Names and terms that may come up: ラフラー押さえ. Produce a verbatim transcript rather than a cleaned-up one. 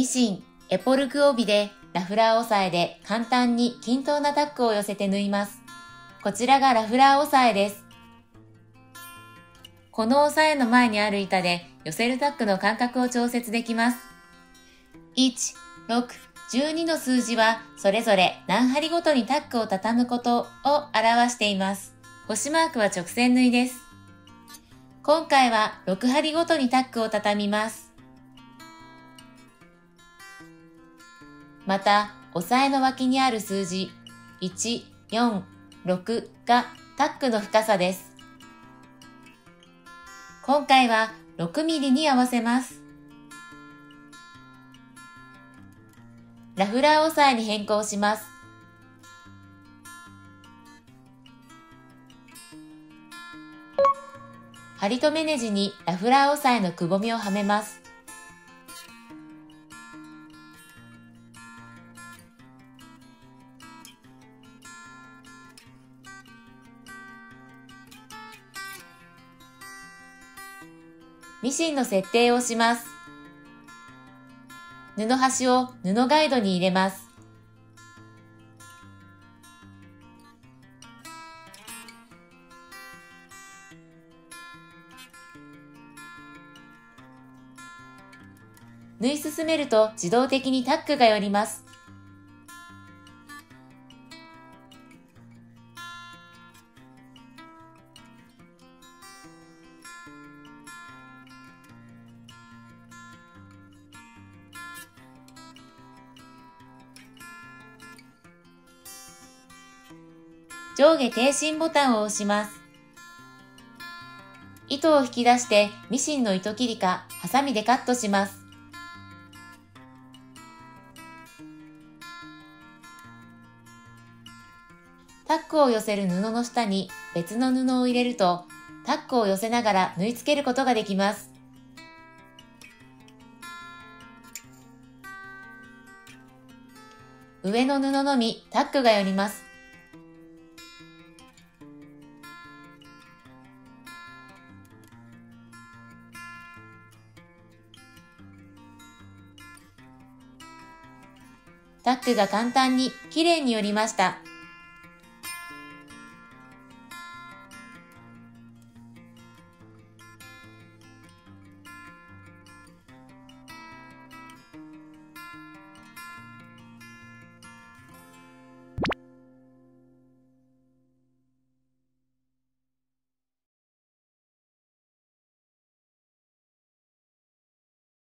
ミシン、エポルク帯でラフラー押さえで簡単に均等なタックを寄せて縫います。こちらがラフラー押さえです。この押さえの前にある板で寄せるタックの間隔を調節できます。いち、ろく、じゅうにの数字はそれぞれ何針ごとにタックを畳むことを表しています。星マークは直線縫いです。今回はろく針ごとにタックを畳みます。また、押さえの脇にある数字いち、よん、ろくがタックの深さです。今回はろくミリに合わせます。ラフラー押さえに変更します。針留めネジにラフラー押さえのくぼみをはめます。ミシンの設定をします。布端を布ガイドに入れます。縫い進めると自動的にタックが寄ります。上下停止ボタンを押します。糸を引き出してミシンの糸切りかハサミでカットします。タックを寄せる布の下に別の布を入れると、タックを寄せながら縫い付けることができます。上の布のみタックが寄ります。タックが簡単にきれいに寄りました。